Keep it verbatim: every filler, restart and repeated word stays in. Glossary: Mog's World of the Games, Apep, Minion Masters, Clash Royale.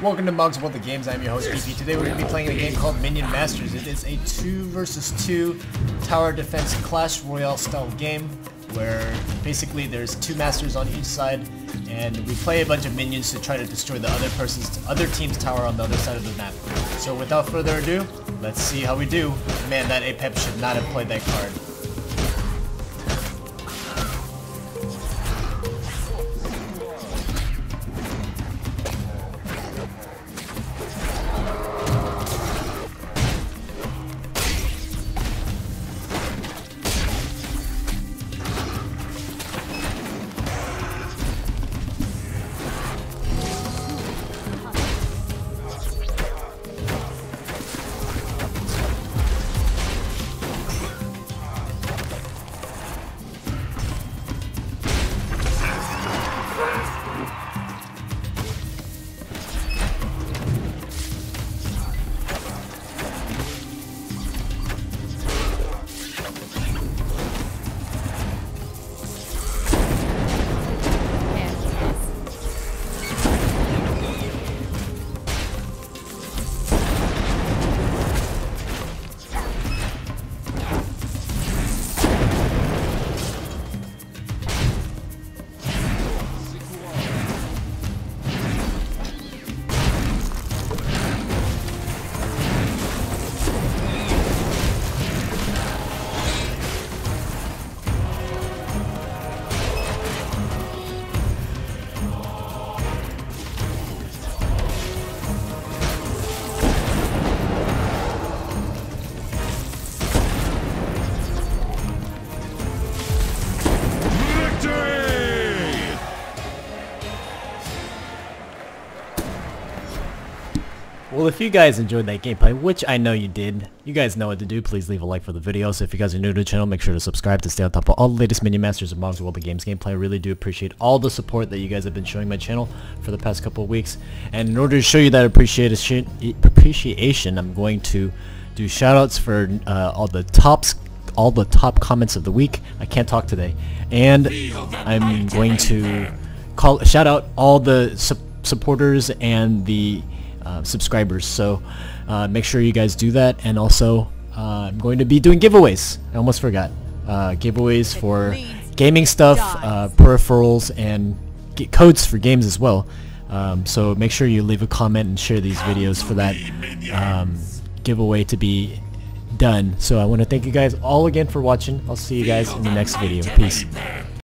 Welcome to Mog's World of the Games. I'm your host, P P. Today we're going to be playing a game called Minion Masters. It is a two versus two tower defense Clash Royale style game where basically there's two masters on each side and we play a bunch of minions to try to destroy the other person's, other team's tower on the other side of the map. So without further ado, let's see how we do. Man, that Apep should not have played that card. Well, if you guys enjoyed that gameplay, which I know you did, you guys know what to do. Please leave a like for the video. So if you guys are new to the channel, make sure to subscribe to stay on top of all the latest Minion Masters and Mog's World of Games gameplay. I really do appreciate all the support that you guys have been showing my channel for the past couple of weeks. And in order to show you that appreciation, I'm going to do shoutouts for uh, all the tops, all the top comments of the week. I can't talk today, and I'm going to call shout out all the su supporters and the Uh, subscribers, so uh, make sure you guys do that. And also uh, I'm going to be doing giveaways. I almost forgot uh, giveaways for gaming stuff, uh, peripherals, and get codes for games as well, um, so make sure you leave a comment and share these videos for that um, giveaway to be done. So I want to thank you guys all again for watching. I'll see you guys in the next video. Peace.